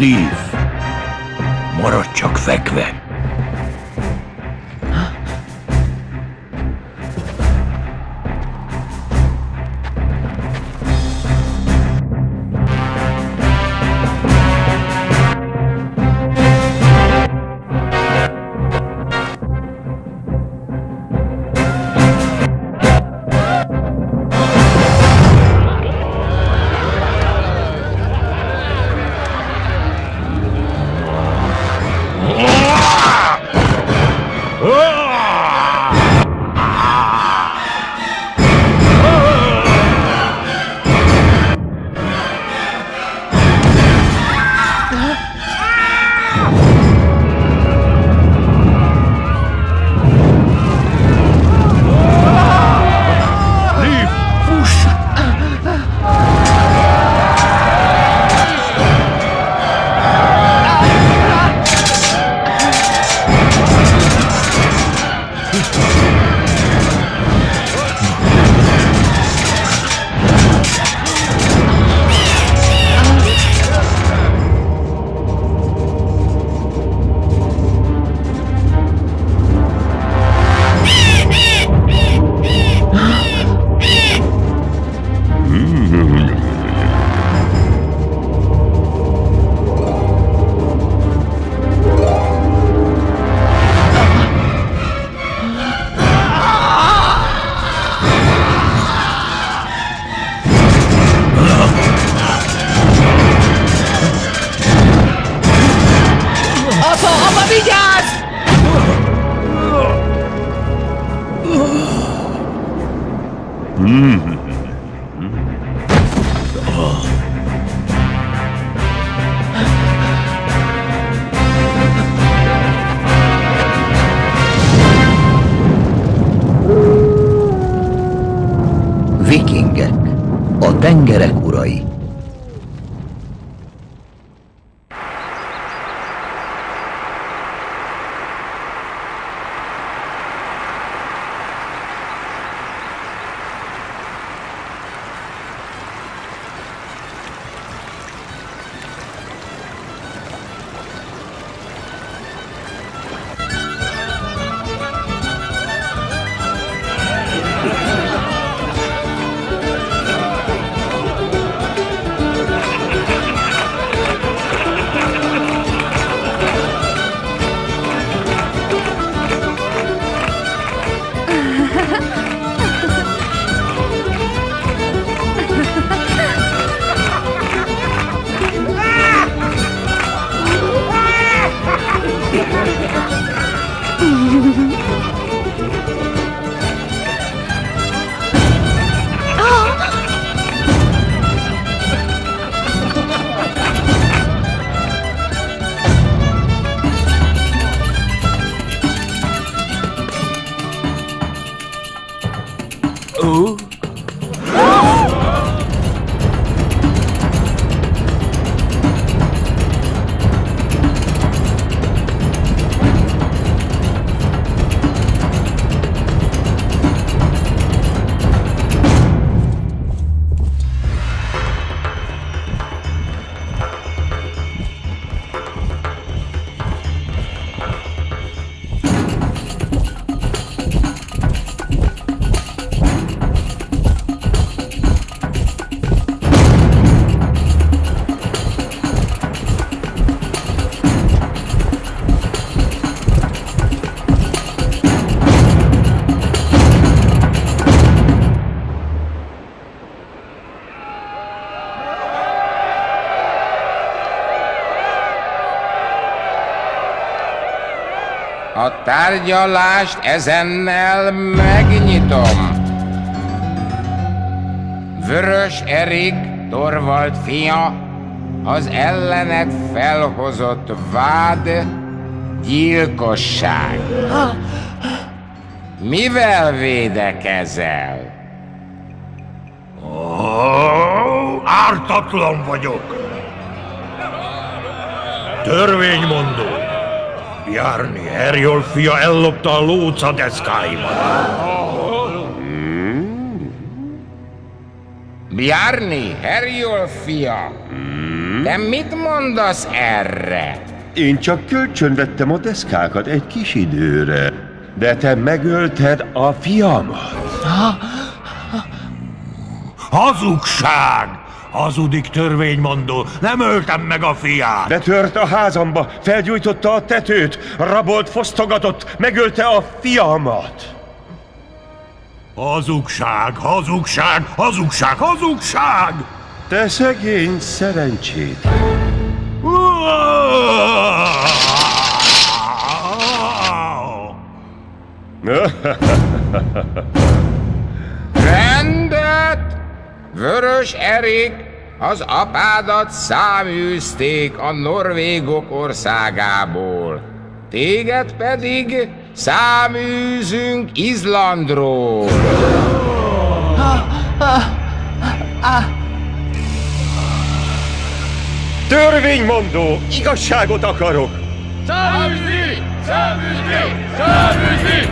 Leave. Maradj csak fekve. Vikingek, a tengerek urai. A tárgyalást ezennel megnyitom. Vörös Erik, Torvald fia, az ellenek felhozott vád gyilkosság. Mivel védekezel? Ártatlan vagyok. Törvénymondó. Bjarni Herjolf fia ellopta a lóca deszkáimat. Bjarni Herjolf fia? De mit mondasz erre? Én csak kölcsönvettem a deszkákat egy kis időre, de te megölted a fiamat. Hazugság! Hazudik törvénymondó, nem öltem meg a fiát! Betört a házamba, felgyújtotta a tetőt, rabolt, fosztogatott, megölte a fiamat! Hazugság, hazugság, hazugság, hazugság! Te szegény szerencsétlen! Rendet! Vörös Erik, az apádat száműzték a norvégok országából, téged pedig száműzünk Izlandról. Törvénymondó, igazságot akarok! Száműzni! Száműzni! Száműzni!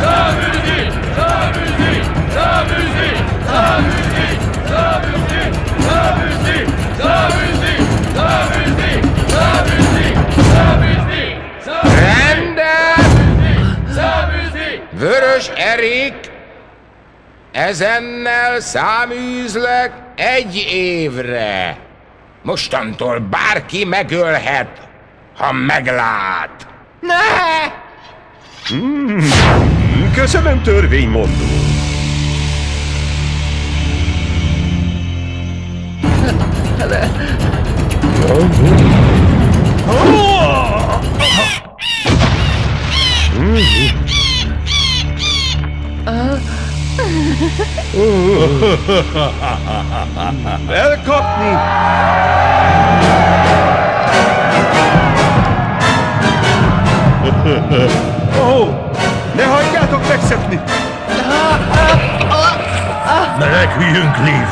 Száműzni! Száműzni! Száműzni! Száműzni! Száműzni! Száműzni! Száműzni! Száműzni! Száműzni! Száműzni! Száműzni! Rendet! Száműzni! Vörös Erik, ezennel száműzlek 1 évre. Mostantól bárki megölhet, ha meglát. Ne! Köszönöm, törvénymondó. Elkapni! Ne hagyjátok megszökni! Meneküljünk, Liv!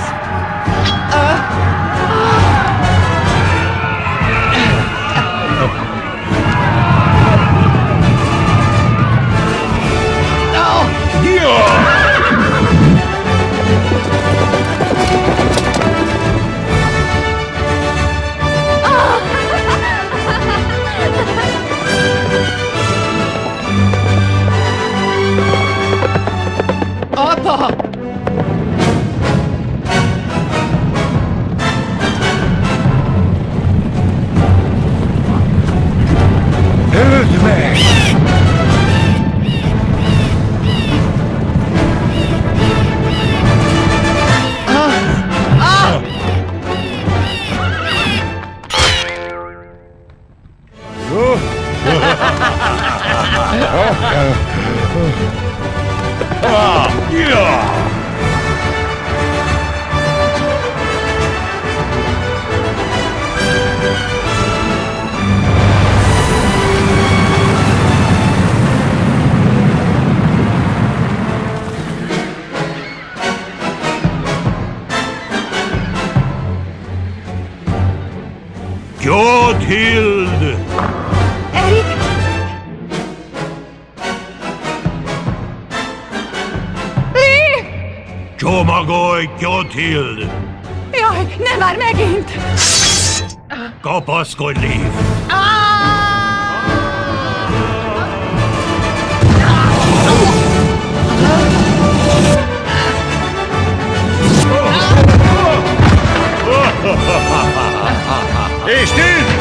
Hild. Jaj, ne már megint! Kapaszkodj, Liv! És tűnt!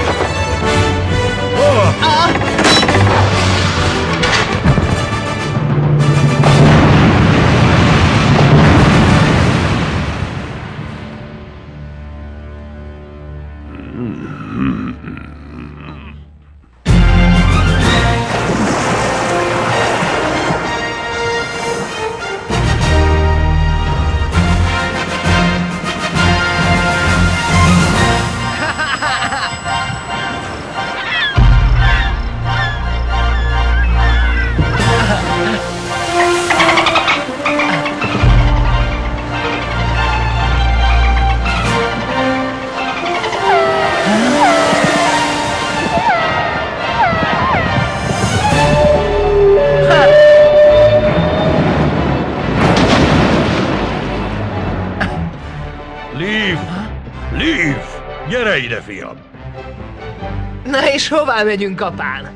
Liv! Liv! Gyere ide, fiam! Na és hová megyünk, apám?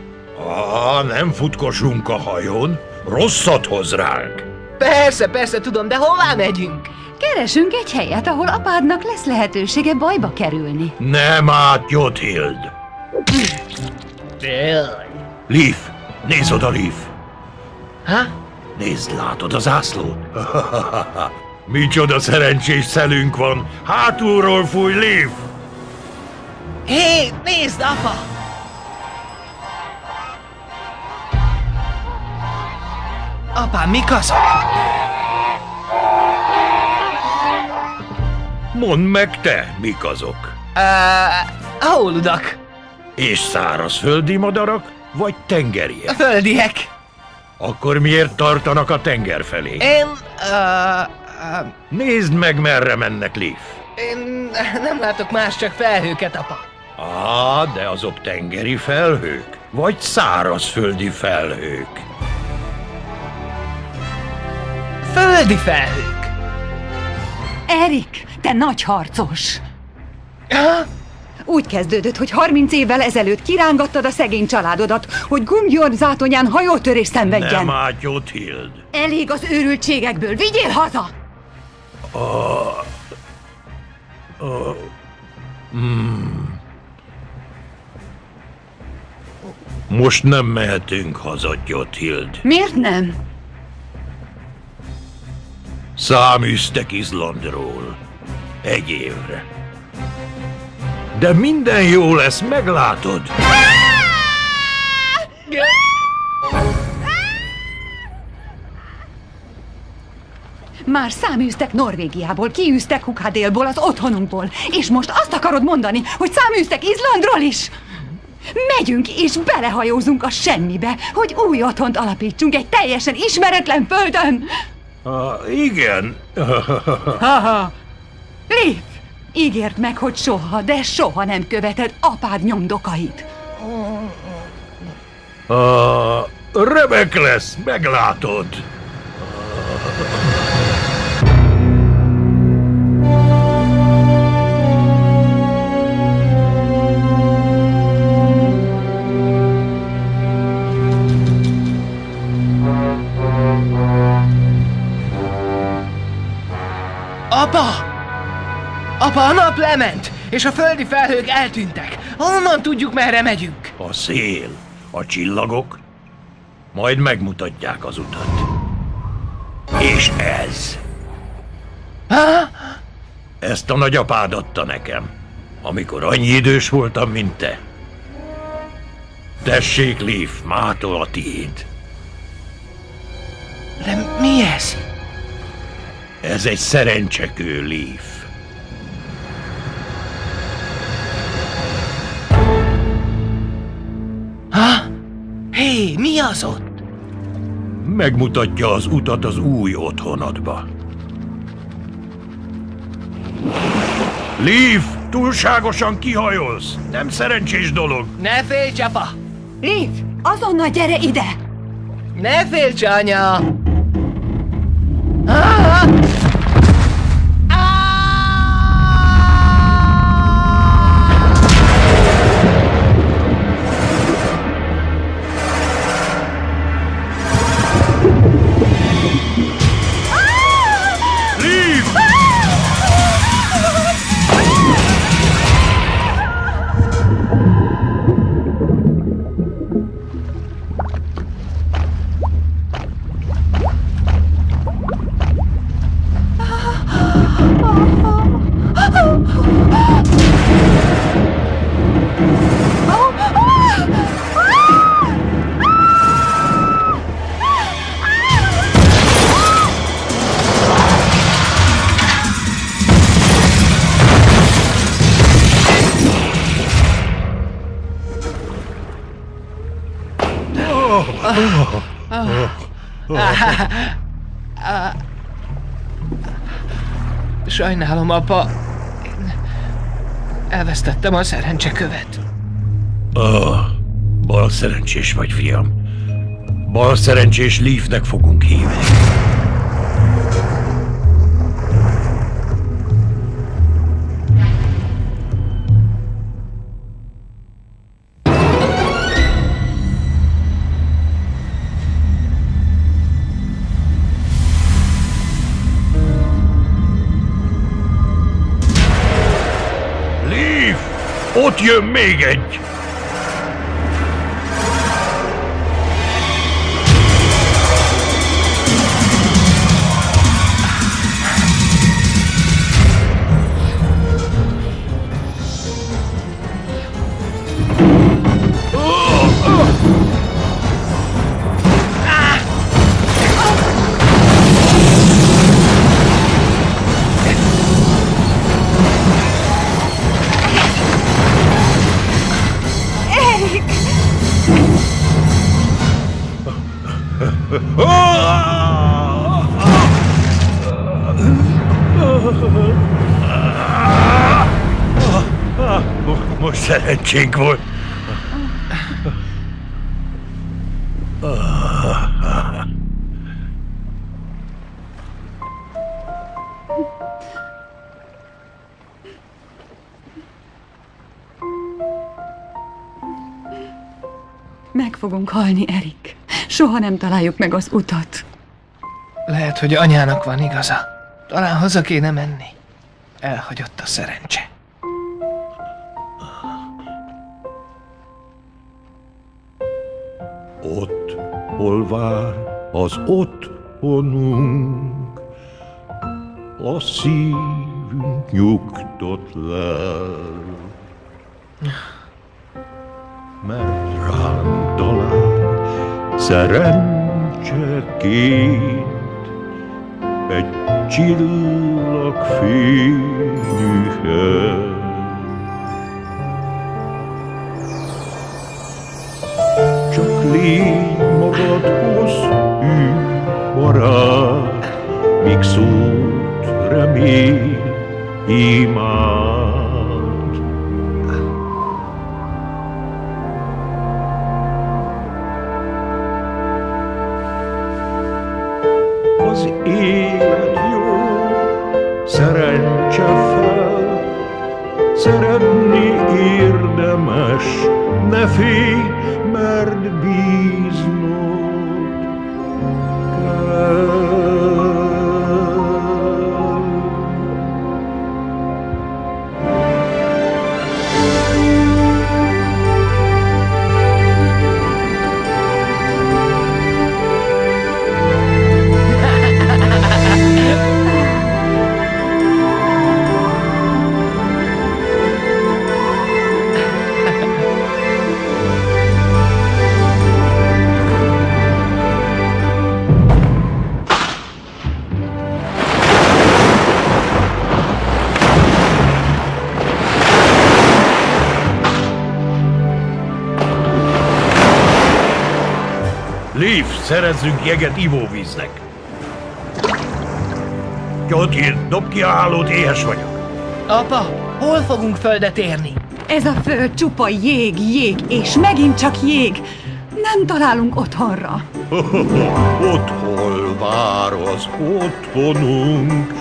Ah, nem futkosunk a hajón, rosszat hoz ránk. Persze, persze, tudom, de hová megyünk? Keresünk egy helyet, ahol apádnak lesz lehetősége bajba kerülni. Nem át, Jothild! Leaf, nézd oda, Leaf! Ha? Nézd, látod az zászlót? Micsoda szerencsés szelünk van! Hátulról fúj, Leaf! Hé, nézd, apa! Apám, mik azok? Mondd meg te, mik azok? Hóludak. És szárazföldi madarak, vagy tengeriek? A földiek. Akkor miért tartanak a tenger felé? Én... Nézd meg, merre mennek, Leaf. Én nem látok más, csak felhőket, apa. Á, de azok tengeri felhők, vagy szárazföldi felhők. Földi felhők. Erik, te nagy harcos! Ha? Úgy kezdődött, hogy 30 évvel ezelőtt kirángattad a szegény családodat, hogy Gungjorn zátonyán hajótörés szenvedjen. Nem ágy, Jothild. Elég az őrültségekből, vigyél haza! Most nem mehetünk haza, Jothild. Miért nem? Száműztek Izlandról. Egy évre. De minden jó lesz, meglátod! Már száműztek Norvégiából, kiűztek Hughadélból, az otthonunkból. És most azt akarod mondani, hogy száműztek Izlandról is? Megyünk és belehajózunk a semmibe, hogy új otthont alapítsunk egy teljesen ismeretlen földön! Igen. Haha. Leaf, ígérd meg, hogy soha, de soha nem követed apád nyomdokait. Remek lesz, meglátod. Apa, a nap lement, és a földi felhők eltűntek. Honnan tudjuk, merre megyünk? A szél, a csillagok, majd megmutatják az utat. És ez. Ha? Ezt a nagyapád adta nekem, amikor annyi idős voltam, mint te. Tessék, Leaf, mától a tiéd. De mi ez? Ez egy szerencsekő, Leaf. Hé, mi az ott? Megmutatja az utat az új otthonodba. Leaf, túlságosan kihajolsz. Nem szerencsés dolog. Ne félts, apa! Leaf, azonnal gyere ide! Ne félts, anya! Sajnálom, apa. Én elvesztettem a szerencsekövet. Bal szerencsés vagy, fiam. Bal szerencsés Leafnek fogunk hívni. Ott jön még egy! Most szerencsénk volt. Meg fogunk halni, Erik. Soha nem találjuk meg az utat. Lehet, hogy anyának van igaza. Talán haza kéne menni. Elhagyott a szerencse. Ott, hol vár az otthonunk, a szívünk nyugtott lel, mert rám talál szerencseként egy csillagfényű hely. Légy magadhoz hű barát, míg szót remény imád. Az élet jó, szerencse fel, szeretni érdemes, ne félj, mert bíznod kell. Leaf, szerezzünk jeget ivóvíznek. Ott ír, dobd ki a hálót, éhes vagyok. Apa, hol fogunk földet érni? Ez a föld csupa jég, jég, és megint csak jég. Nem találunk otthonra. Ott hol vár az otthonunk,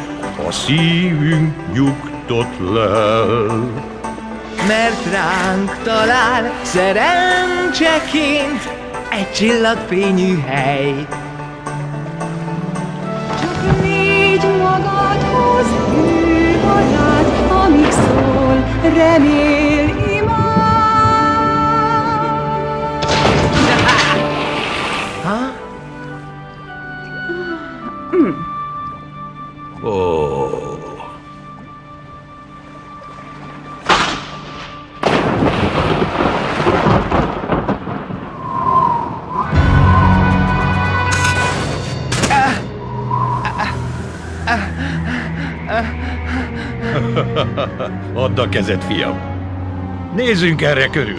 a szívünk nyugtott lel. Mert ránk talál szerencseként egy csillagfényű hely. Csak légy magadhoz hű barát, amíg szól, remél imád. Ha? Oh. Add a kezed, fiam! Nézzünk erre körül!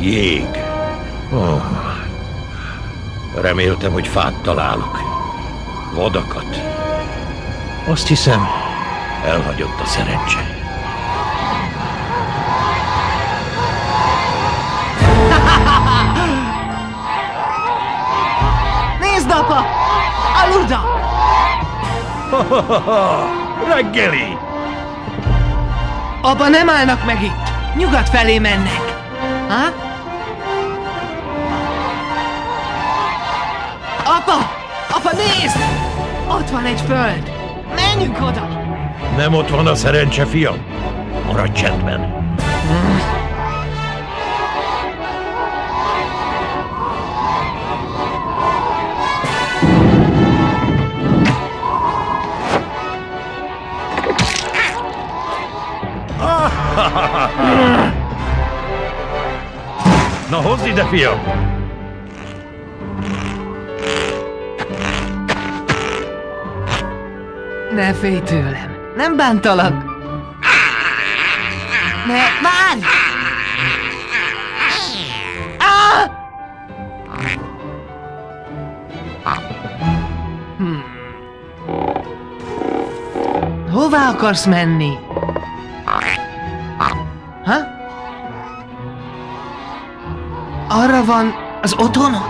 Jég! Oh. Reméltem, hogy fát találok. Vadakat. Azt hiszem, elhagyott a szerencse. Nézd, apa! A luda! Reggeli! Abba nem állnak meg itt! Nyugat felé mennek! Ha? Apa! Apa, nézd! Ott van egy föld! Menjünk oda! Nem ott van a szerencse, fiam! Maradj csendben! Na, hozz ide, fiam! Ne félj tőlem! Nem bántalak! Ne bánj! Ah! Hová akarsz menni? Ha? Arra van az otthonod?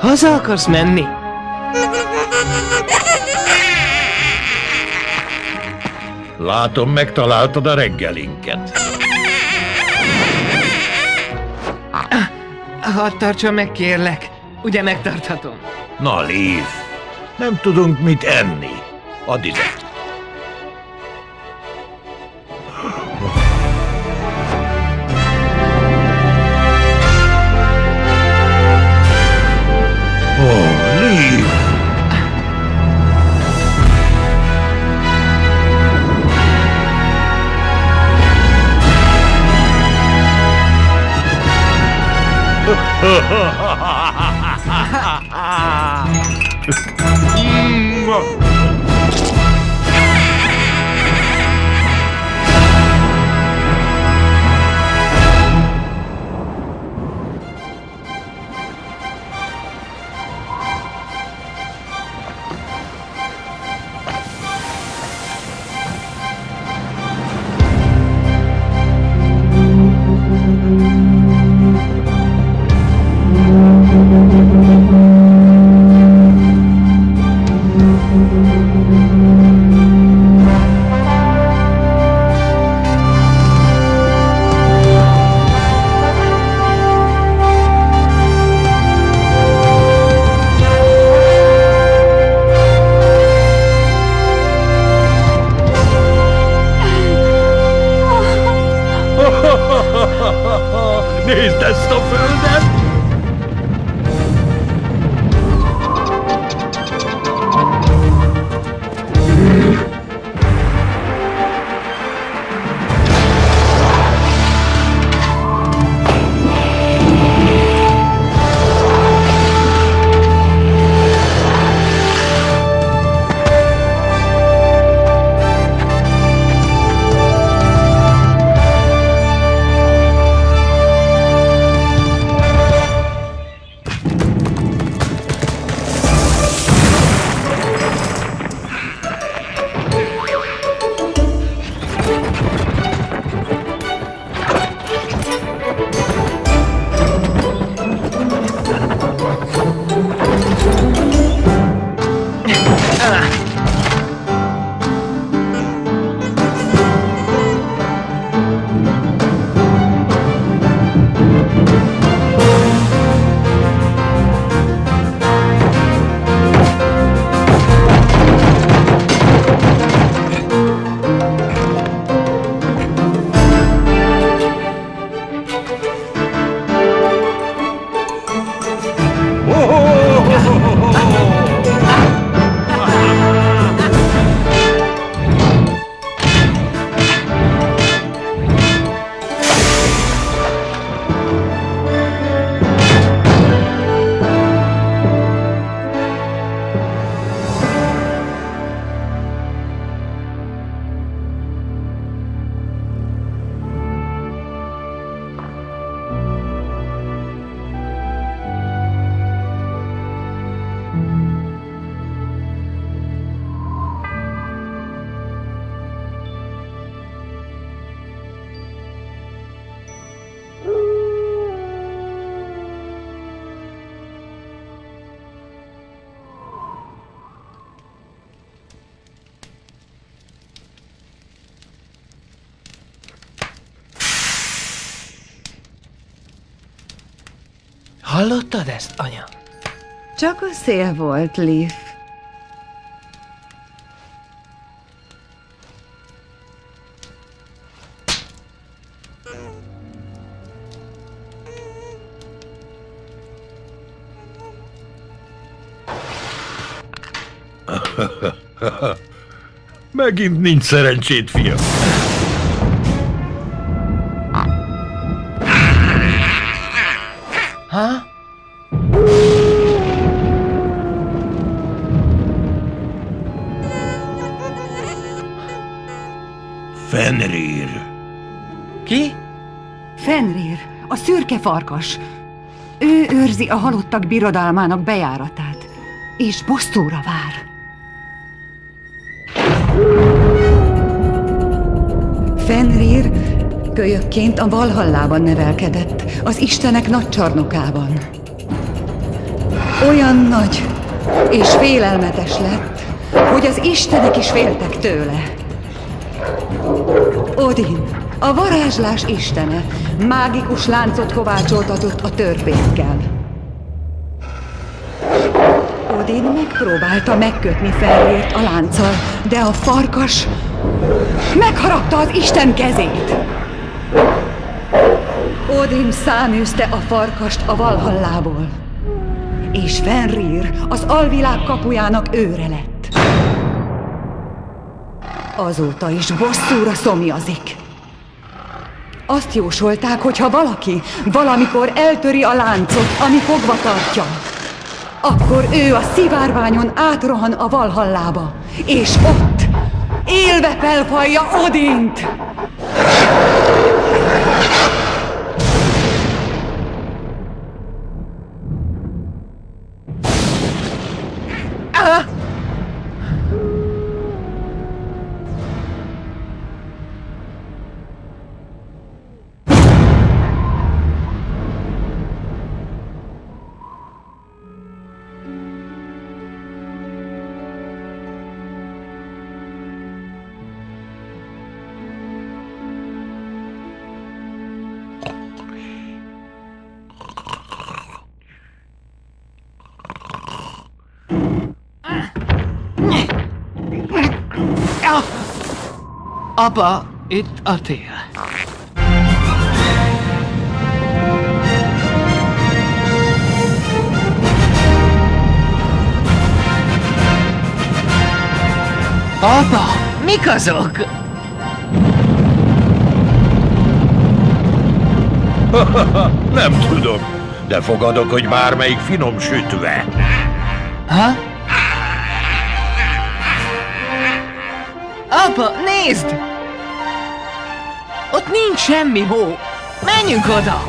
Haza akarsz menni? Látom, megtaláltad a reggelinket. Hadd tartsa meg, kérlek. Ugye megtarthatom? Na, Liv, nem tudunk mit enni. Add ide. Hallottad ezt, anya? Csak a szél volt, Leaf. Megint nincs szerencsét, fiam. Ha? Fenrir. Ki? Fenrir, a szürke farkas. Ő őrzi a halottak birodalmának bejáratát, és bosszúra vár. Fenrir kölyökként a Valhallában nevelkedett, az istenek nagy csarnokában. Olyan nagy és félelmetes lett, hogy az istenek is féltek tőle. Odin, a varázslás istene, mágikus láncot kovácsoltatott a törpékkel. Odin megpróbálta megkötni Fenrirt a lánccal, de a farkas megharapta az Isten kezét! Odin száműzte a farkast a Valhallából, és Fenrir az alvilág kapujának őre lett. Azóta is bosszúra szomjazik. Azt jósolták, hogy ha valaki valamikor eltöri a láncot, ami fogva tartja, akkor ő a szivárványon átrohan a Valhallába, és ott élve felfalja Odint! Apa, itt a tél. Apa, mik azok? Nem tudom, de fogadok, hogy bármelyik finom sütve. Ha? Apa, nézd! Ott nincs semmi hó. Menjünk oda!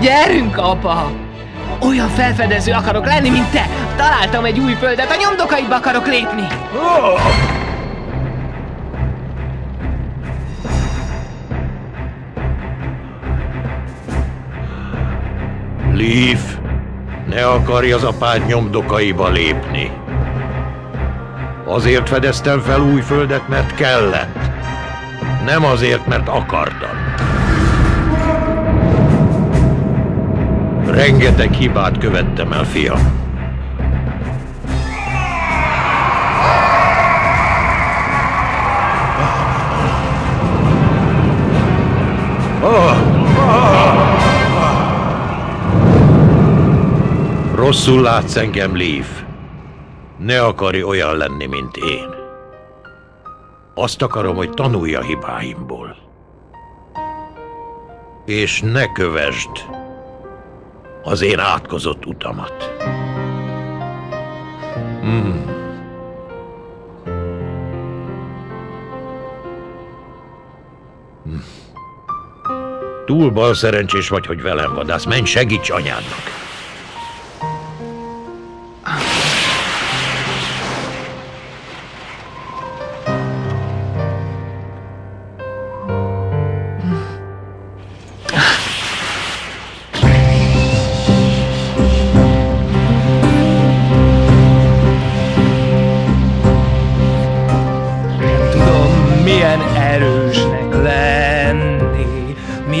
Gyerünk, apa! Olyan felfedező akarok lenni, mint te! Találtam egy új földet, a nyomdokaidba akarok lépni! Oh! Leaf, ne akarj az apád nyomdokaiba lépni! Azért fedeztem fel új földet, mert kellett. Nem azért, mert akartam. Rengeteg hibát követtem el, fiam. Rosszul látsz engem, Leaf. Ne akarj olyan lenni, mint én. Azt akarom, hogy tanulj a hibáimból. És ne kövesd az én átkozott utamat. Túl balszerencsés vagy, hogy velem vadász. Menj, segíts anyádnak!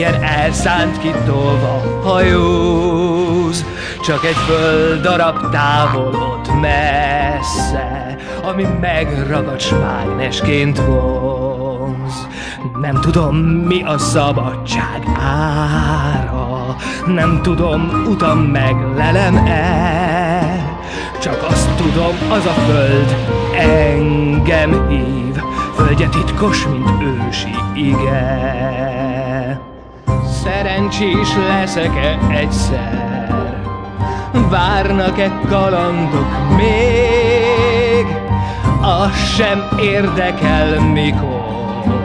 Tenger elszánt kitolva hajóz, csak egy földdarab távol ott messze, ami megragads mágnesként vonz. Nem tudom, mi a szabadság ára, nem tudom, utam meglelem-e, csak azt tudom, az a föld engem hív, földje titkos, mint ősi ige. Szerencsés leszek-e egyszer? Várnak-e kalandok még? Az sem érdekel, mikor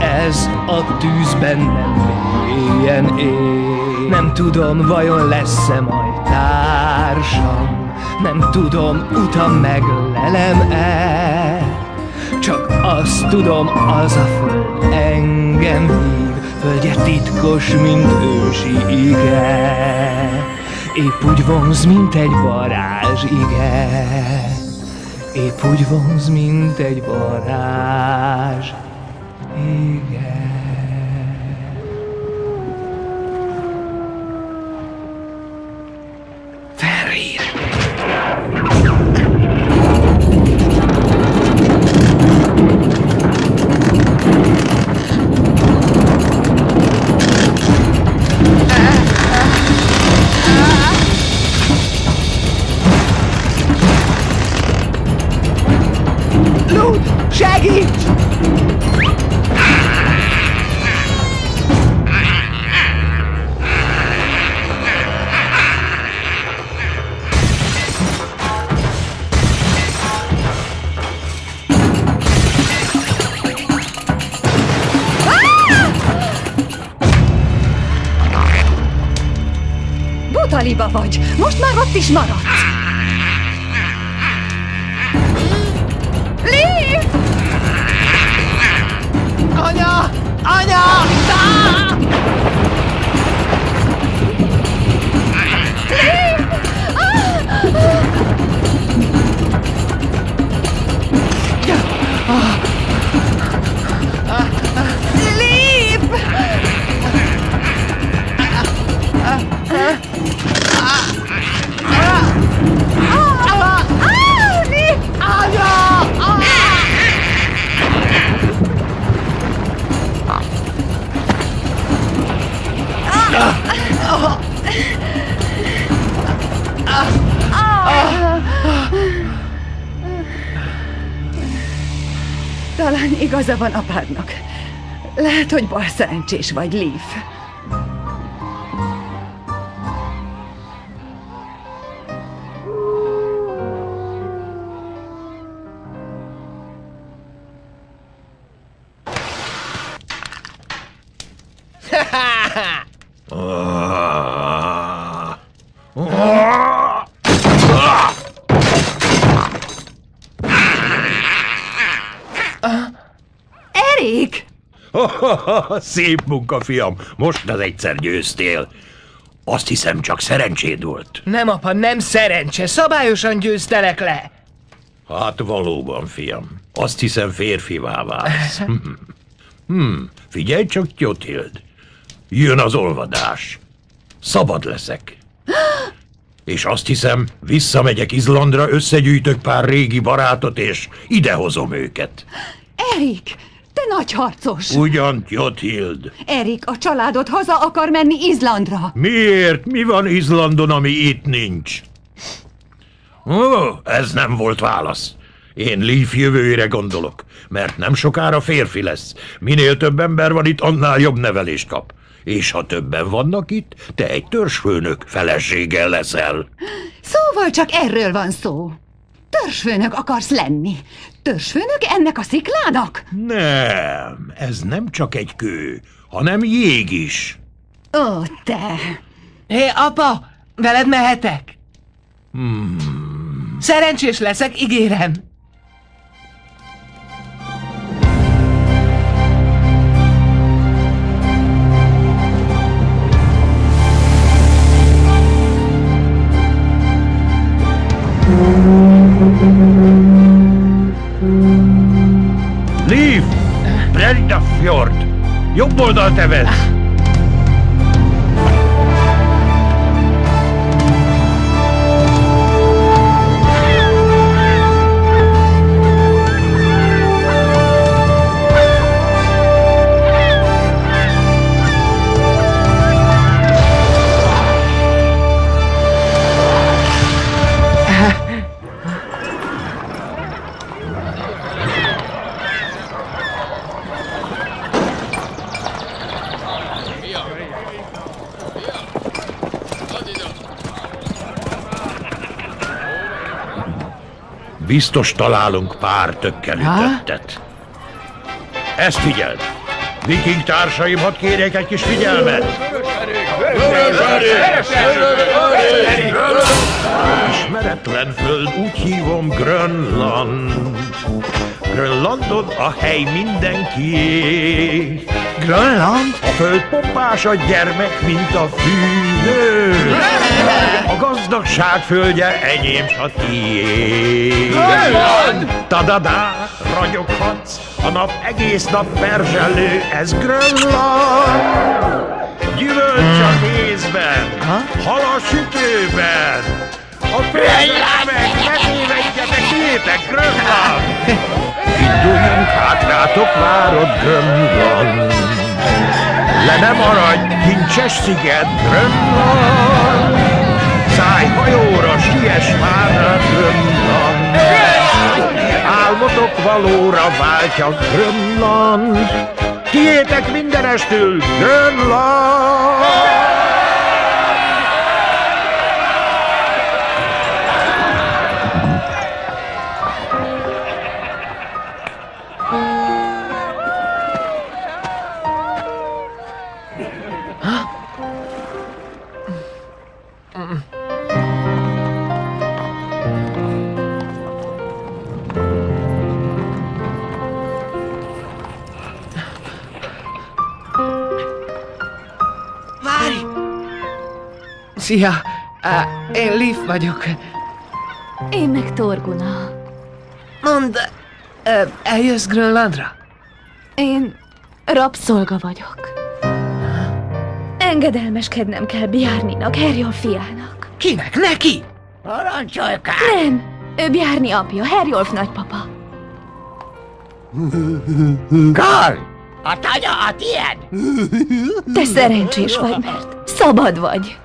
ez a tűzben nem mélyen ég. Nem tudom, vajon lesz-e majd társam? Nem tudom, utam meglelem-e? Csak azt tudom, az a föld engem hív, földje titkos, mint ősi ige. Épp úgy vonz, mint egy varázsige. Épp úgy vonz, mint egy varázsige. Liba vagy. Most már ott is maradsz. Liv! Anya! Anya! Liv! Liv! Talán igaza van apádnak. Lehet, hogy bal szerencsés vagy, Liv. Szép munka, fiam! Most az egyszer győztél. Azt hiszem, csak szerencséd volt. Nem, apa, nem szerencse. Szabályosan győztelek le. Hát valóban, fiam. Azt hiszem, férfivá válsz. Figyelj csak, Tyotild. Jön az olvadás. Szabad leszek. És azt hiszem, visszamegyek Izlandra, összegyűjtök pár régi barátot, és idehozom őket. Erik! Te nagy harcos! Ugyan, Tyotild! Erik, a családod haza akar menni Izlandra! Miért? Mi van Izlandon, ami itt nincs? Ó, ez nem volt válasz. Én Liv jövőjére gondolok, mert nem sokára férfi lesz. Minél több ember van itt, annál jobb nevelést kap. És ha többen vannak itt, te egy törzsfőnök felesége leszel. Szóval csak erről van szó. Törzsfőnök akarsz lenni? Törzsfőnök ennek a sziklának? Nem, ez nem csak egy kő, hanem jég is. Ó, te! Hé, apa, veled mehetek? Szerencsés leszek, ígérem. Liv! Brenda Fjord! Jobb oldalt evez! Biztos találunk pár tökkelütöttet. Ezt figyeld! Viking társaim, hadd kérjék egy kis figyelmet! Ismeretlen föld, úgy hívom, Grönland. Grönlandon a hely mindenkié. Grönland? A föld pompás, a gyermek, mint a fűnő. A gazdagság földje enyém, s a tiéd. Grönland! Tadadá, ragyoghatsz, a nap egész nap perzselő, ez Grönland. Gyümölcs a kézben, hal a sütőben. A földet meg, ne tévedjetek, tiétek Grönland! Induljunk hát, rátok várod Grönland. Le ne maradj, kincses sziget Grönland. Szállj hajóra, siess már Grönland. Álmotok valóra váltja Grönland. Tiétek mindenestül Grönland! Szia! Én Leaf vagyok. Én meg Torguna. Mondd, eljössz Grönlandra? Én rabszolga vagyok. Engedelmeskednem kell Bjarninak, Herjolf fiának. Kinek? Neki? Parancsolykál! Nem! Ő Bjarni apja, Herjolf nagypapa. Karl! A tanya a tiéd! Te szerencsés vagy, mert szabad vagy.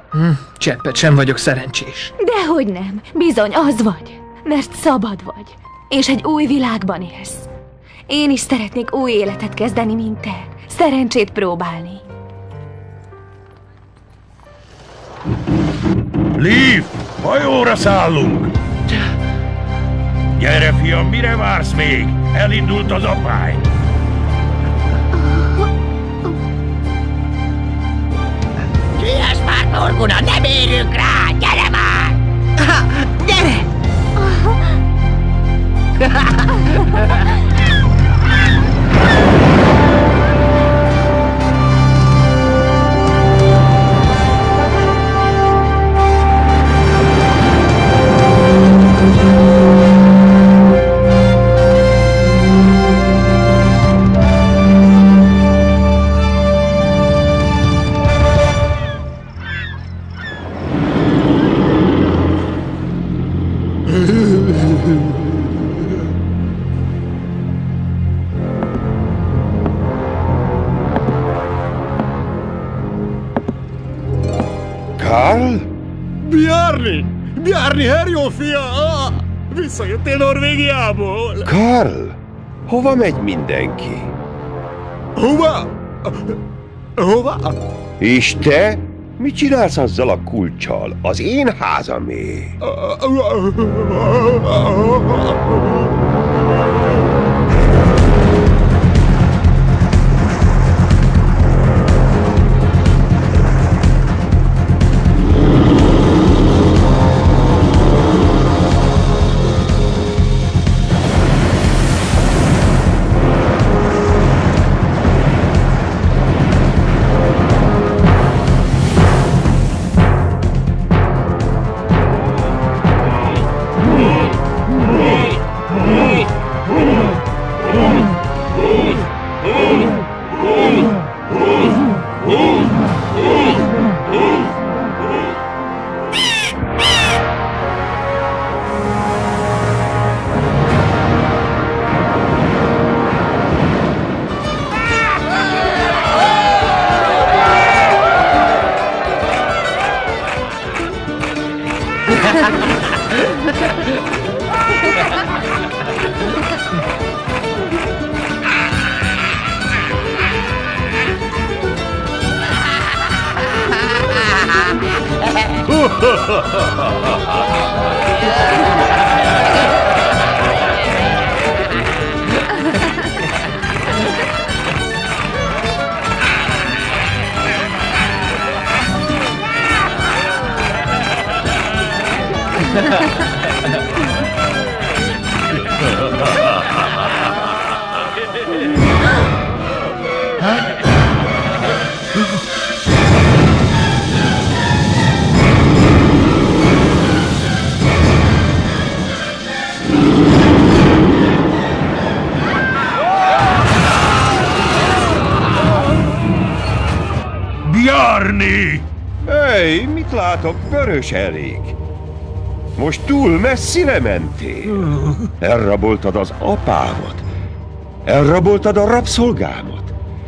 Cseppet sem vagyok szerencsés. Dehogy nem, bizony az vagy, mert szabad vagy, és egy új világban élsz. Én is szeretnék új életet kezdeni, mint te. Szerencsét próbálni. Leaf, hajóra szállunk! Gyere, fiam, mire vársz még? Elindult az apály! Siess már, Torguna, nem érünk rá! Gyere már! Aha, gyere! Herjolf fia! Visszajöttél Norvégiából! Karl! Hova megy mindenki? Hova? Hova? És te? Mit csinálsz azzal a kulccsal? Az én házamé! Bjarni! Hey, mit látok? Vörös elég. Most túl messzire mentél. Elraboltad az apámat. Elraboltad a rabszolgámat.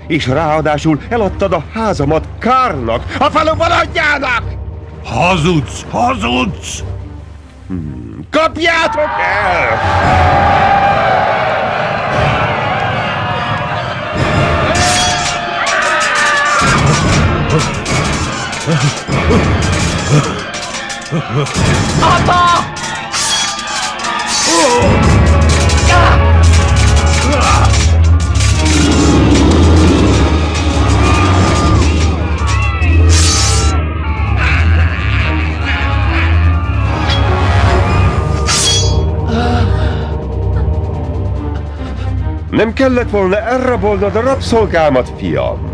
És ráadásul eladtad a házamat Kárnak, a falu balandjának! Hazudsz! Hazudsz! Kapjátok el! Apa! Nem kellett volna elrabolnod a rabszolgámat, fiam.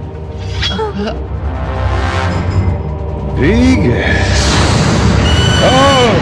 Vége! Oh!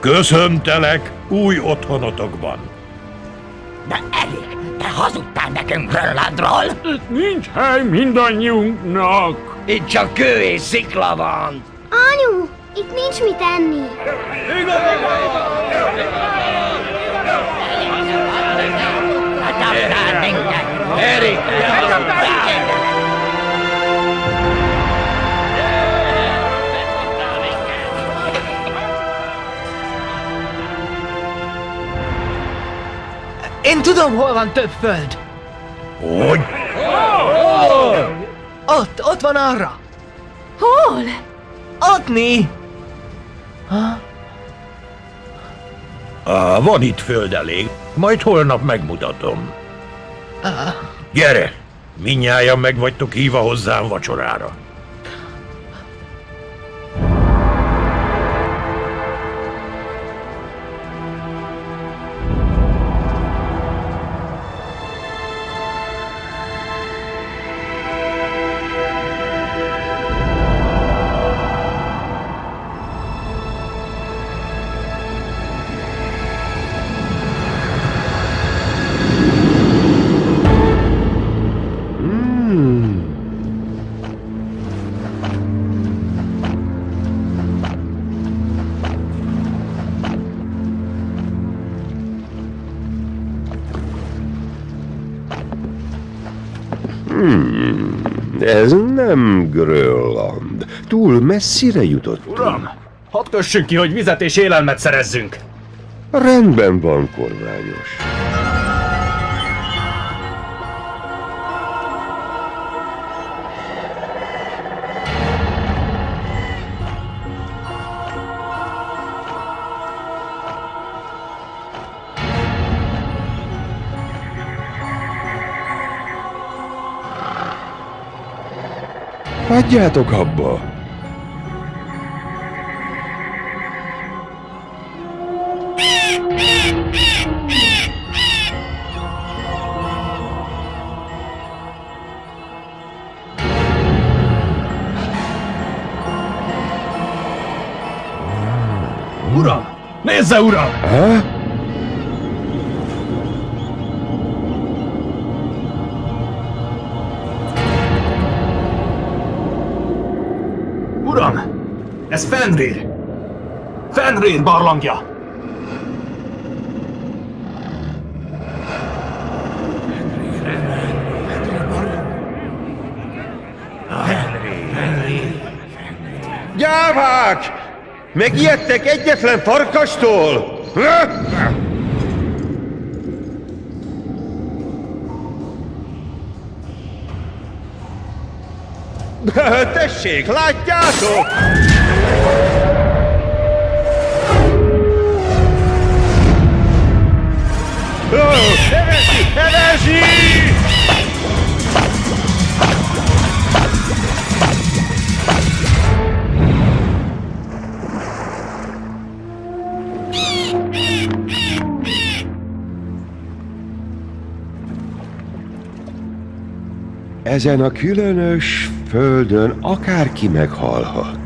Köszöntelek új otthonotokban! De Erik, te hazudtál nekünk Grönlandról! Itt nincs hely mindannyiunknak! Itt csak kő és szikla van! Anyu, itt nincs mit enni! Elkaptál minket! Erik, elkaptál minket! Én tudom, hol van több föld. Hogy? Ott van arra. Hol? Ottni. Van itt föld elég, majd holnap megmutatom. Gyere, mindnyájan meg vagytok hívva hozzám vacsorára. Ez nem Grönland. Túl messzire jutottunk. Uram, hadd kössünk ki, hogy vizet és élelmet szerezzünk. Rendben van, kormányos. Hagyjátok abba! Uram! Nézze, uram! Ha? Ez Fenrir! Fenrir barlangja! Gyávák! Megijedtek egyetlen farkastól! Tessék, látjátok! Evesi! Evesi! Ezen a különös földön akárki meghalhat.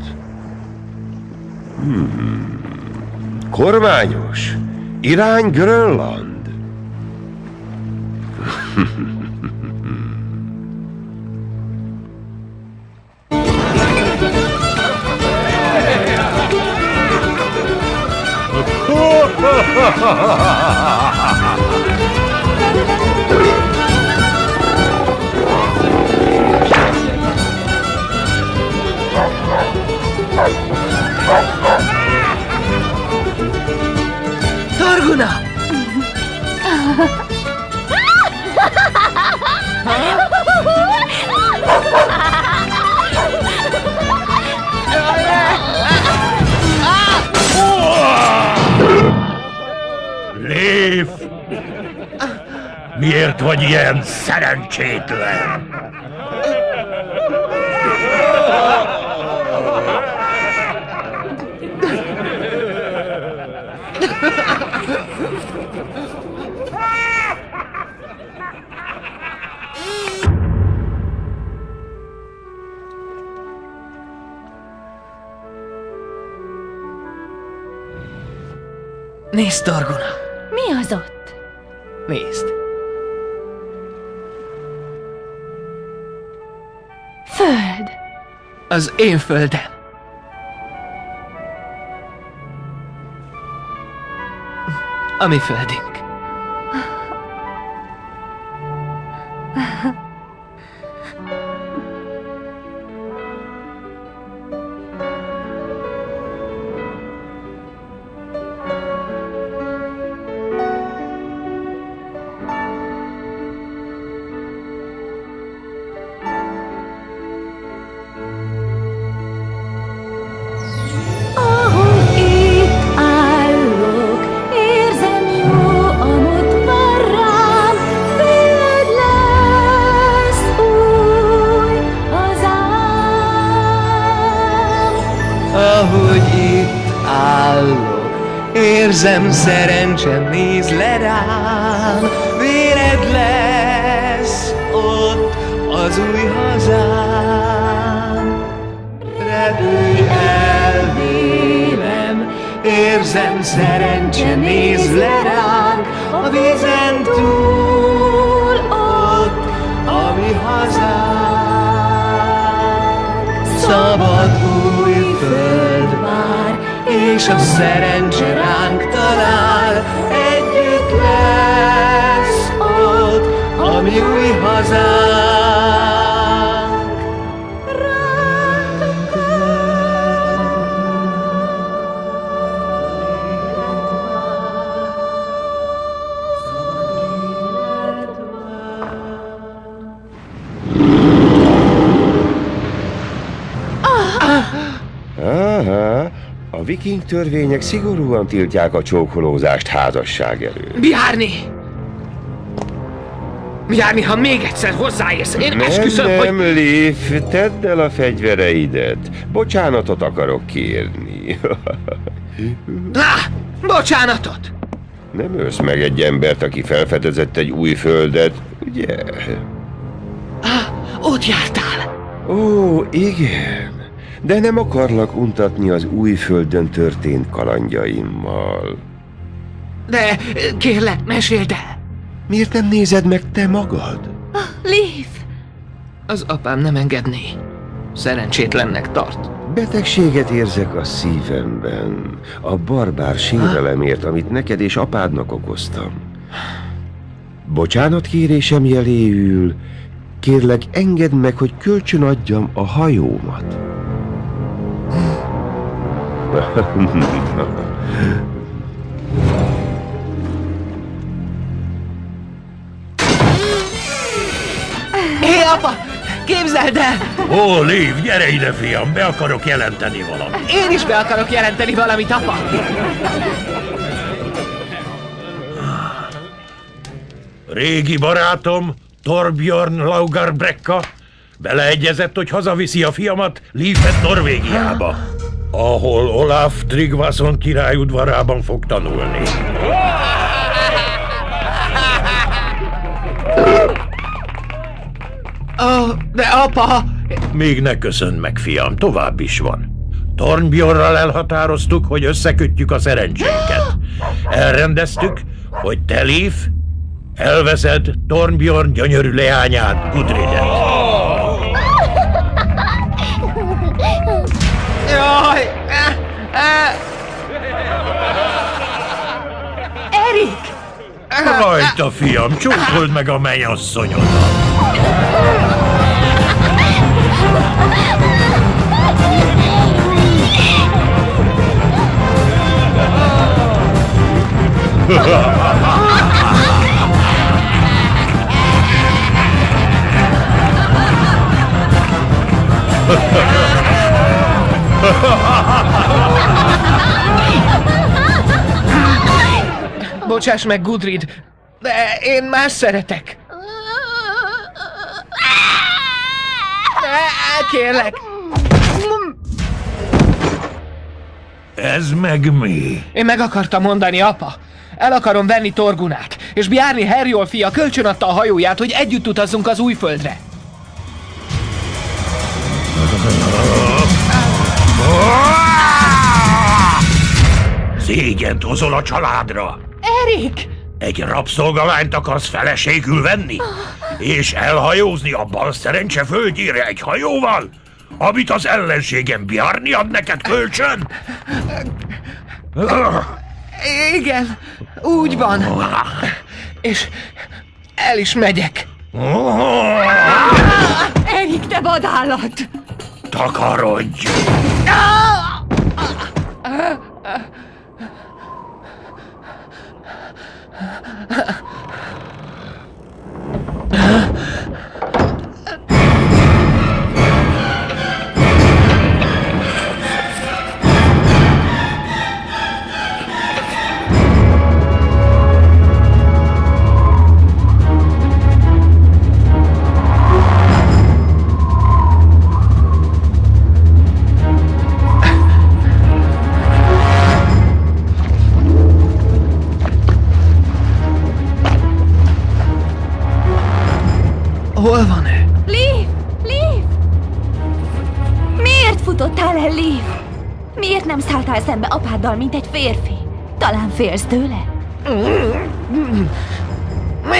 Kormányos! Irány Grönland! Torguna! Lév! Miért vagy ilyen szerencsétlen? Nézd, Torguna! Mi az ott? Nézd! Föld! Az én földem! A mi földünk. hogy itt állok, érzem, szerencsem néz le rám, véred lesz ott az új hazám. Repülj el vélem, érzem, szerencse néz le rám, a vízen túl ott a mi hazám. Szabad új föld vár, és a szerencse ránk talál, együtt lesz ott a mi új hazánk. Ránk Aha. A viking törvények szigorúan tiltják a csókolózást házasság előtt. Bihárni! Bihárni, ha még egyszer hozzáérsz, én esküszöm, hogy... Nem, Leaf, tedd el a fegyvereidet. Bocsánatot akarok kérni. Lá, bocsánatot! Nem ősz meg egy embert, aki felfedezett egy új földet, ugye? Ott jártál! Ó, igen. De nem akarlak untatni az újföldön történt kalandjaimmal. De kérlek, meséld el! Miért nem nézed meg te magad? Leaf! Az apám nem engedné. Szerencsétlennek tart. Betegséget érzek a szívemben. A barbár sérelemért, amit neked és apádnak okoztam. Bocsánat kérésem jeléül, kérlek, engedd meg, hogy kölcsön adjam a hajómat. Hé, apa! Képzeld el! Ó, Leaf, gyere ide, fiam! Be akarok jelenteni valamit. Én is be akarok jelenteni valamit, apa! Régi barátom, Thorbjörn Laugarbrekka beleegyezett, hogy hazaviszi a fiamat Leafet Norvégiába, ahol Olaf Tryggvason király udvarában fog tanulni. De apa! Még ne köszönd meg, fiam, tovább is van. Thorbjörnral elhatároztuk, hogy összekötjük a szerencsénket. Elrendeztük, hogy te, Leaf, elveszed Thorbjörn gyönyörű leányát, Gudridet. Jaj! Erik! Rajta, fiam, csókold meg a mennyasszonyodat! Bocsáss meg, Gudrid, de én más szeretek. Kérlek. Ez meg mi? Én meg akartam mondani, apa. El akarom venni Torgunát, és Bjarni Herjolf fia kölcsönadta a hajóját, hogy együtt utazzunk az Újföldre. Szégyent hozol a családra! Erik! Egy rabszolgalányt akarsz feleségül venni? És elhajózni a bal szerencse földjére egy hajóval? Amit az ellenségem Bjarni ad neked kölcsön? Igen, úgy van. És el is megyek. Erik, te vadállat! Takarodj! Hol van ő? Liv! Liv! Miért futottál el, Liv? Miért nem szálltál szembe apáddal, mint egy férfi? Talán félsz tőle?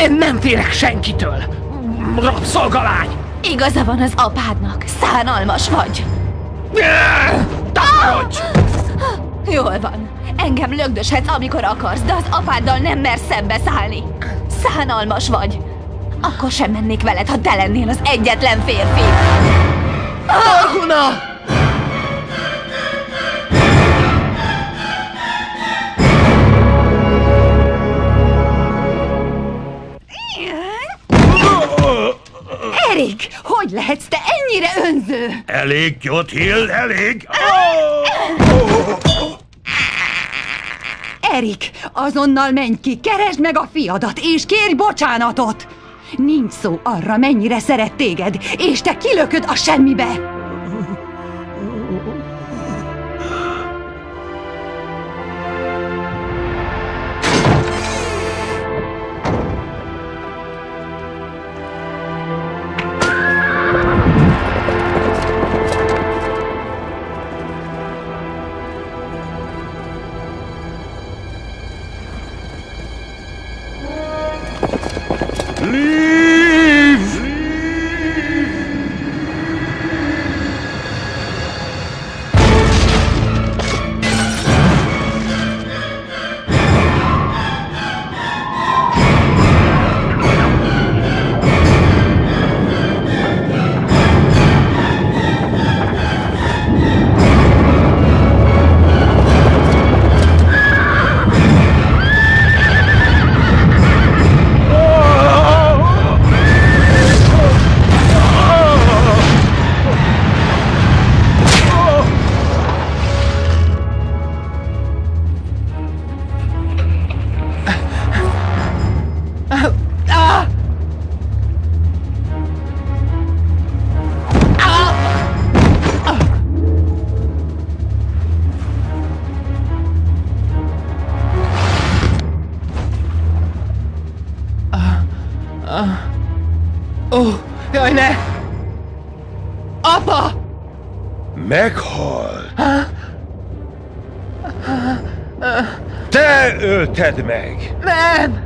Én nem félek senkitől! Rabszolgalány! Igaza van az apádnak, szánalmas vagy! Takarodj! Jól van, engem lögdöshetsz, amikor akarsz, de az apáddal nem mersz szembeszállni! Szánalmas vagy! Akkor sem mennék veled, ha te lennél az egyetlen férfi! Tarhuna! Elég! Hogy lehetsz te ennyire önző? Elég, Jothild, elég! Erik, azonnal menj ki, keresd meg a fiadat, és kérj bocsánatot! Nincs szó arra, mennyire szeret téged, és te kilököd a semmibe! Tedd meg! Nem!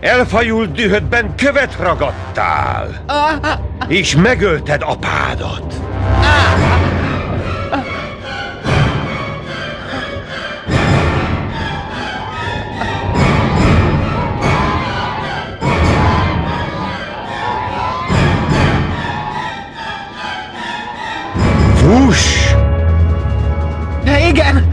Elfajult dühödben követ ragadtál! És megölted apádat! Fuss! Igen!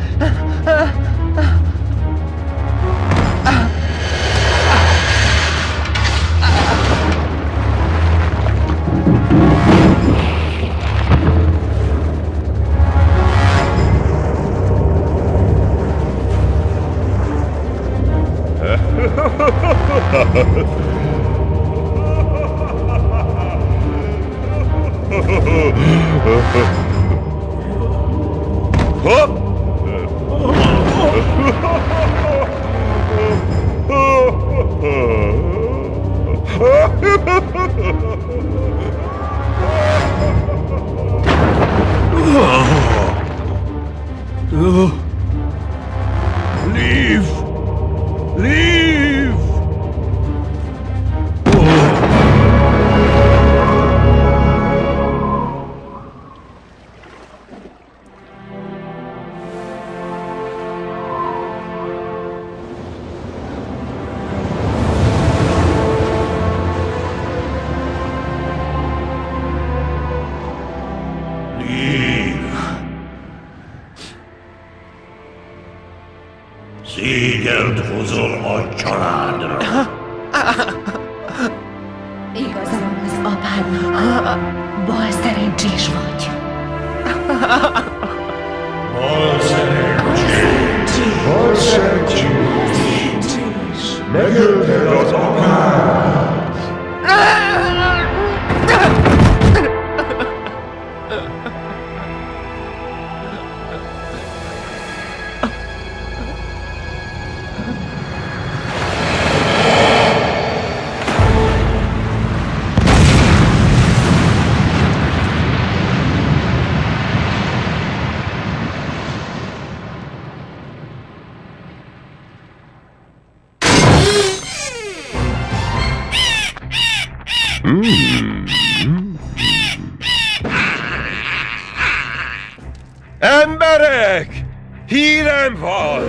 van!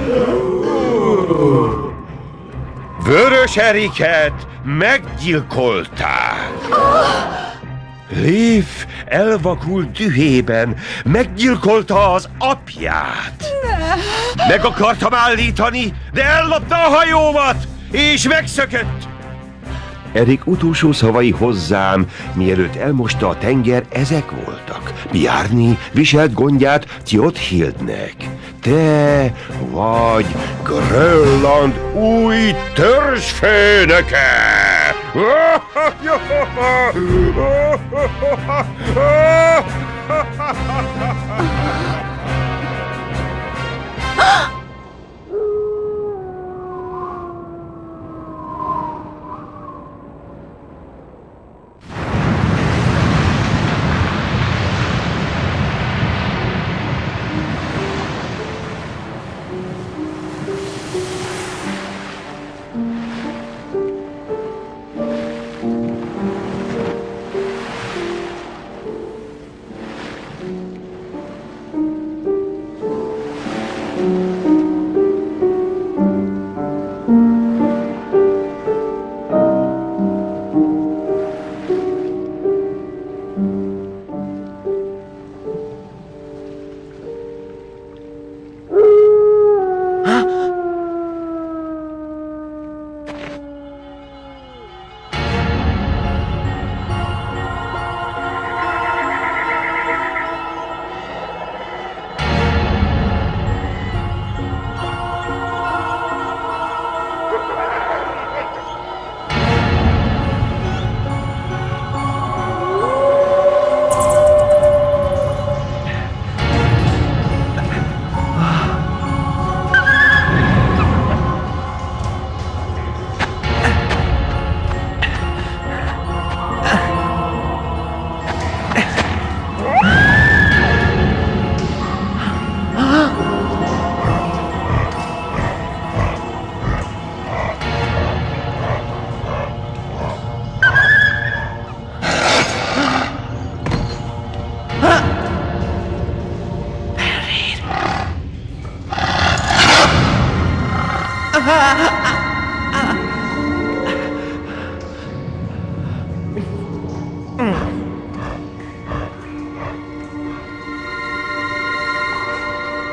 Vörös Eriket meggyilkolták! Leaf elvakult dühében meggyilkolta az apját! Meg akartam állítani, de ellopta a hajómat, és megszökött! Erik utolsó szavai hozzám, mielőtt elmosta a tenger, ezek voltak. Bjarni viselt gondját Thjodhildnek. Te vagy Grönland új törzsfőnöke!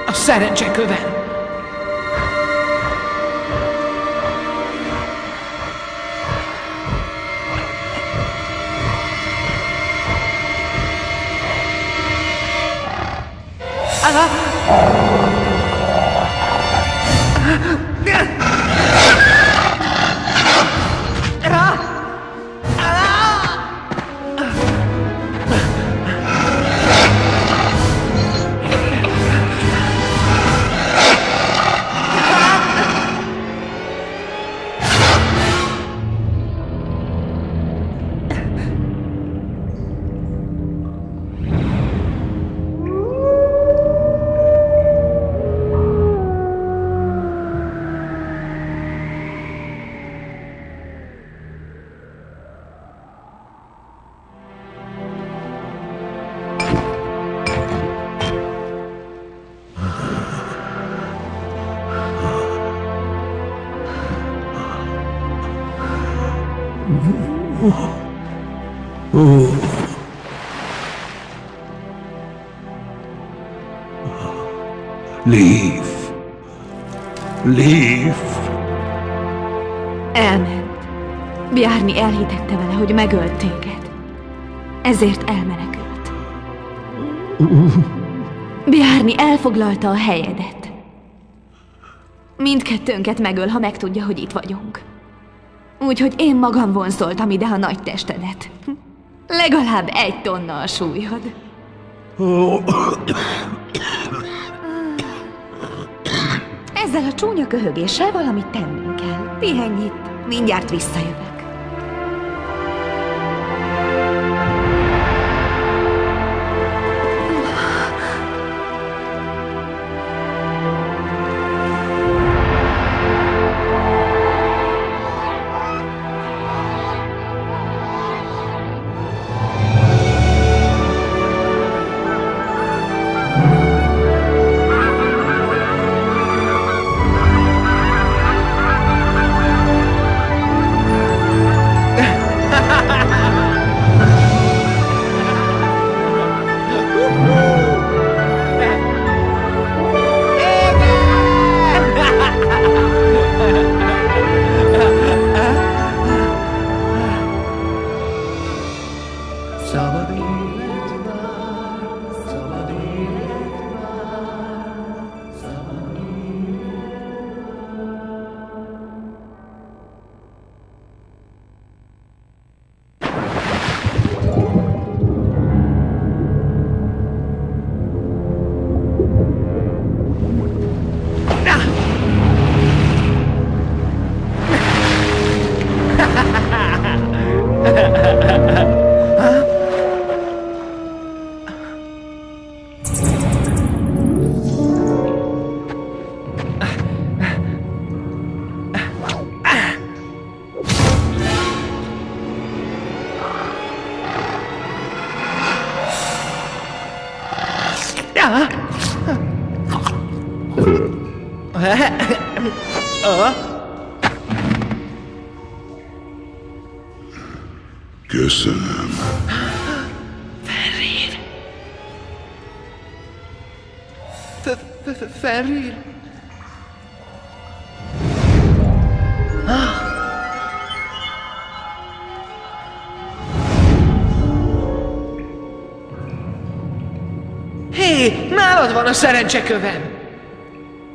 A szerencseköven! Leaf! Elment. Bjarni elhitette vele, hogy megölt téged. Ezért elmenekült. Bjarni elfoglalta a helyedet. Mindkettőnket megöl, ha megtudja, hogy itt vagyunk. Úgyhogy én magam vonszoltam ide a nagy testedet. Legalább 1 tonna a súlyod. Ezzel a csúnya köhögéssel valamit tennünk kell. Pihenj itt, mindjárt visszajövök. Köszönöm. Fenrir. Fenrir. Hé, nálad van a szerencsekövem!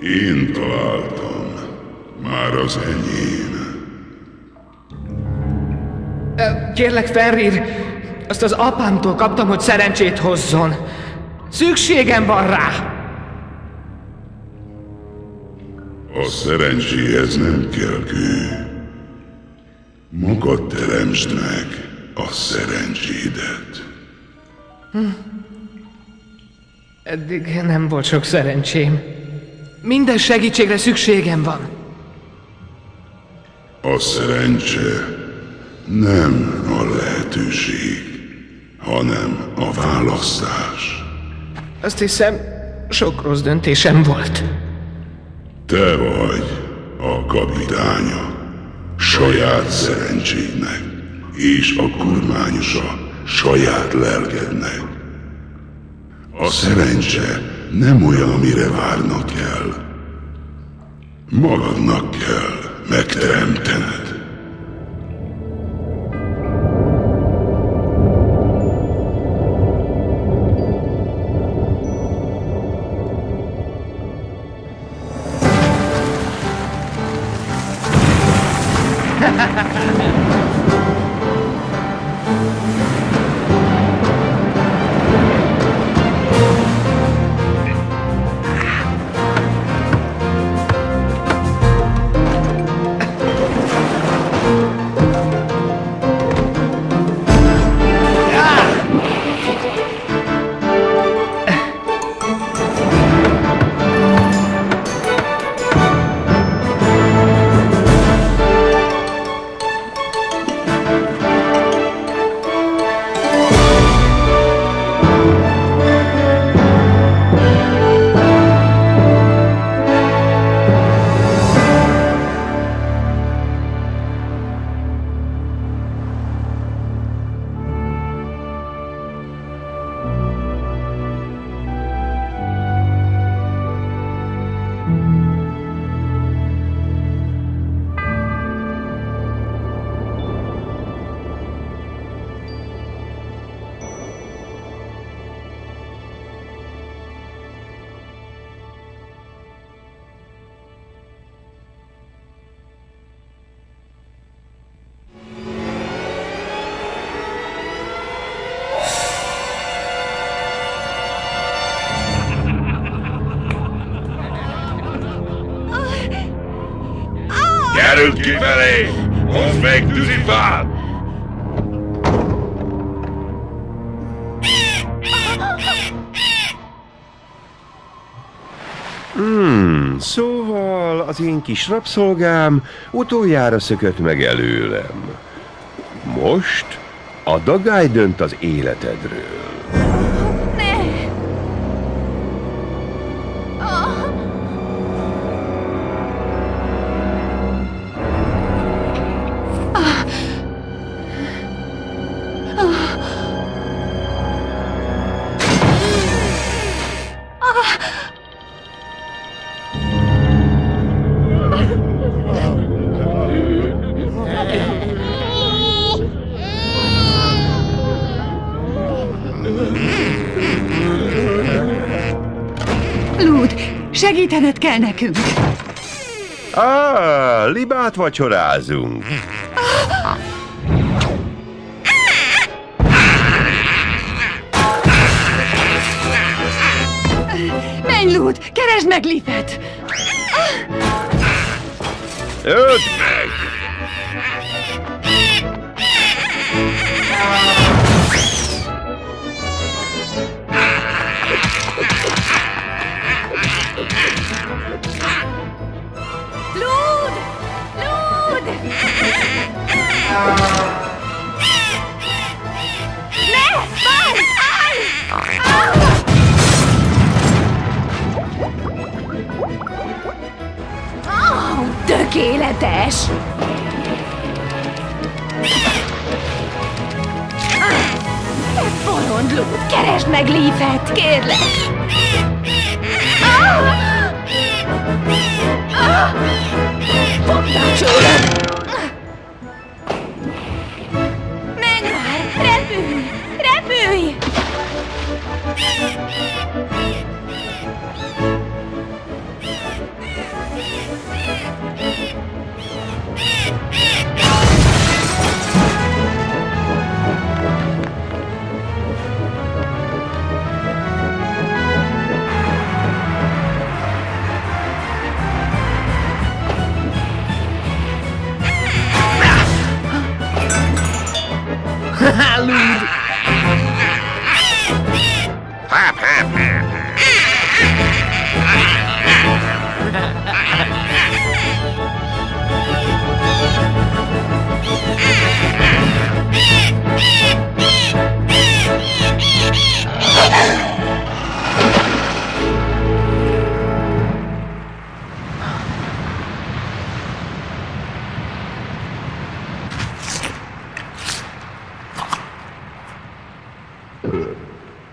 Én találtam. Már az enyém. Kérlek, Fenrir, azt az apámtól kaptam, hogy szerencsét hozzon. Szükségem van rá! A szerencséhez nem kell kő. Magad teremtsd meg a szerencsédet. Eddig nem volt sok szerencsém. Minden segítségre szükségem van. A szerencse nem a lehetőség, hanem a választás. Azt hiszem, sok rossz döntésem volt. Te vagy a kapitánya saját szerencsédnek, és a kormányosa saját lelkednek. A szerencse nem olyan, amire várnak kell. Magadnak kell megteremtened. Került kifelé! Hozd meg tűzifát! Szóval az én kis rabszolgám utoljára szökött meg előlem. Most a dagály dönt az életedről. Segítened kell nekünk! Libát vacsorázunk! Menj, Lúd! Keresd meg Lifet! Öld meg! Tökéletes! Te bolondló! Keresd meg Leafet, kérlek! Fogd a csórat! Menj már! Repülj! Repülj!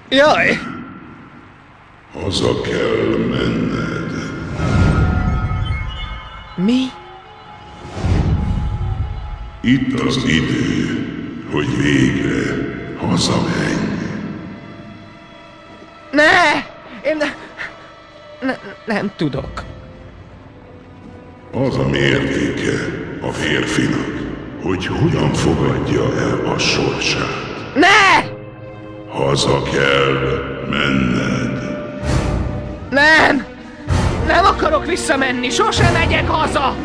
Jaj! Haza kell menned. Mi? Itt az idő, hogy végre hazamenj. Ne! Én nem tudok. Az a mértéke a férfinak, hogy hogyan fogadja el a sorsát. Ne! Haza kell menned. Nem! Nem akarok visszamenni, sosem megyek haza!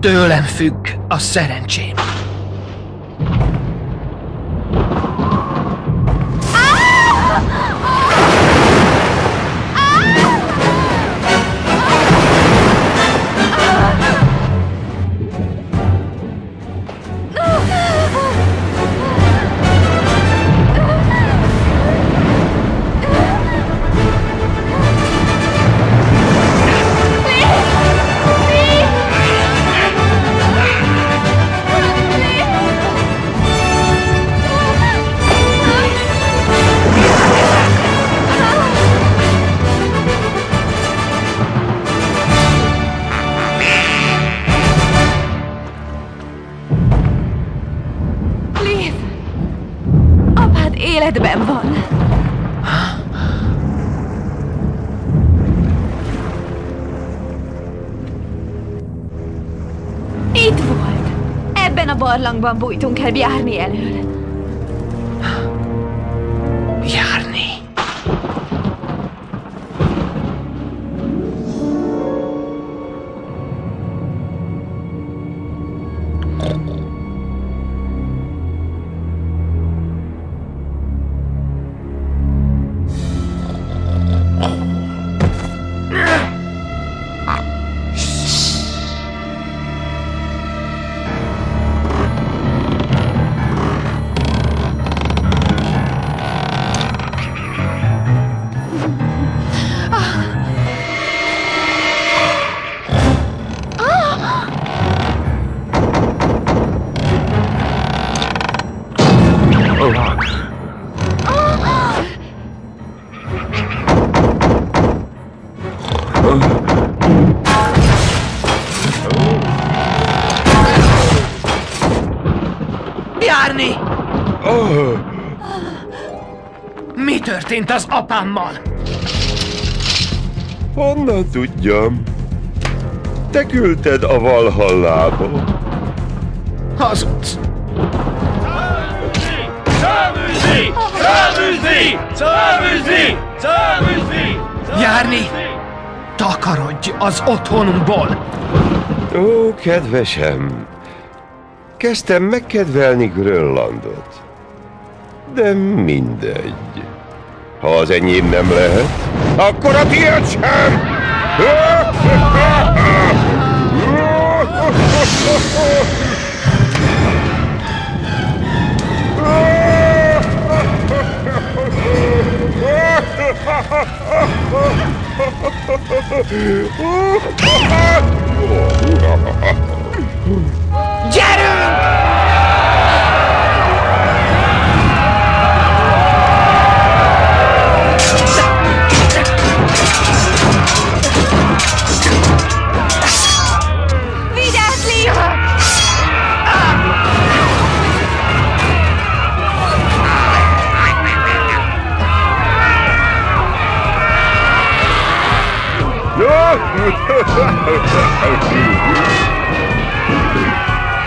Tőlem függ a szerencsém. Életben van. Itt volt. Ebben a barlangban bújtunk el járni elől. Járni. Járni! Oh. Mi történt az apámmal? Honnan tudjam? Te küldted a Valhallába. hazırız. Járni? Takarodj az otthonunkból! Ó, kedvesem! Kezdtem megkedvelni Grönlandot. De mindegy. Ha az enyém nem lehet, akkor a tiéd sem! Gyerünk!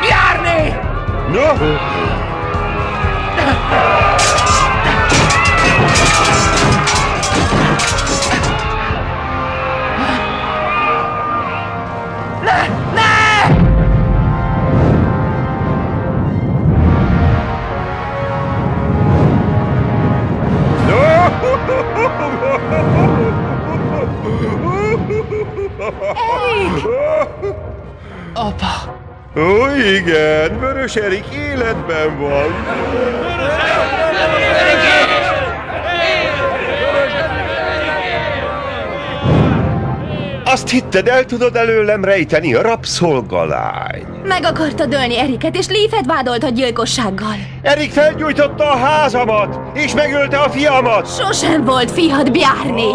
Járni! Erik! Apa! Ó, igen, Vörös Erik életben van! Azt hitted, el tudod előlem rejteni a rabszolgalány! Meg akarta dölni Eriket, és Leafet vádolta gyilkossággal! Erik felgyújtotta a házamat, és megölte a fiamat! Sosem volt fiad, Bjarni!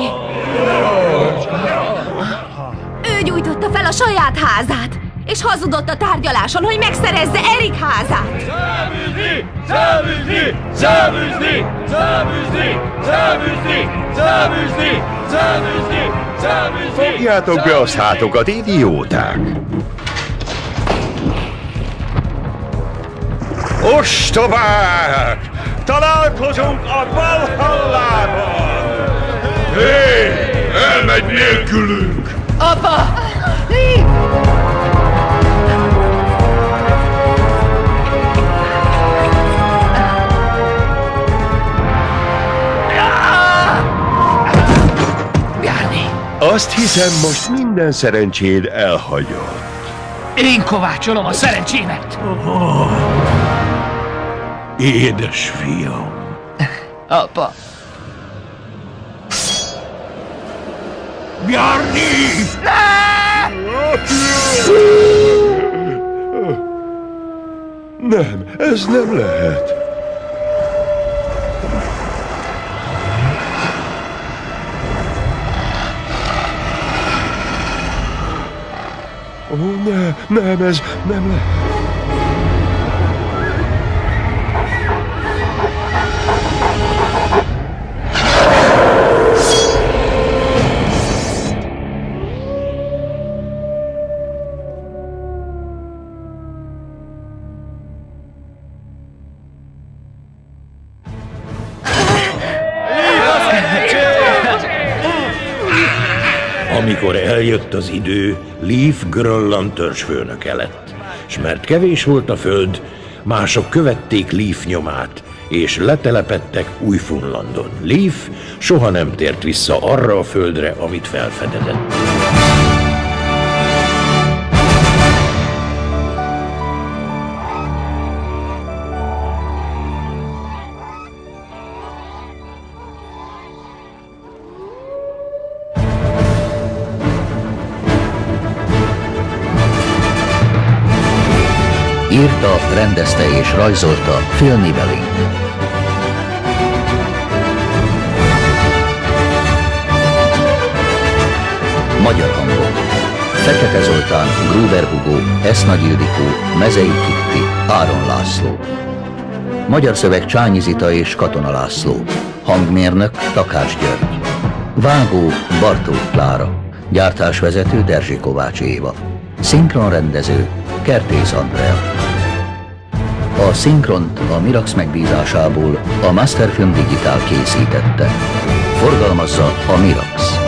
Ő gyújtotta fel a saját házát, és hazudott a tárgyaláson, hogy megszerezze Erik házát! Zabűzni! Zabűzni! Zabűzni! Zabűzni! Zabűzni! Zabűzni! Zabűzni! Zabűzni! Fogjátok be a szátokat, idióták! Ostobák! Találkozunk a Valhallában! Hé! Elmegy nélkülünk! Apa! Járni! Azt hiszem, most minden szerencséd elhagyott. Én kovácsolom a szerencsémet! Oh, édes fiam! Apa! Bjarni! Nem, ez nem lehet. Ó, nem, ez nem lehet. Amikor eljött az idő, Leaf Grönland törzsfőnöke lett, s mert kevés volt a föld, mások követték Leaf nyomát, és letelepedtek Új-Funlandon. Leaf soha nem tért vissza arra a földre, amit felfedezett. Írta, rendezte és rajzolta Phil Nibeling. Magyar hangok: Fekete Zoltán, Gruber Hugo, S. Nagy Ildikó, Mezei Kitti, Áron László. Magyar szöveg Csányi Zita és Katona László. Hangmérnök Takács György. Vágó Bartók Klára. Gyártásvezető Derzsi Kovács Éva. Szinkronrendező Kertész Andrea. A szinkront a Mirax megbízásából a Masterfilm Digital készítette. Forgalmazza a Mirax.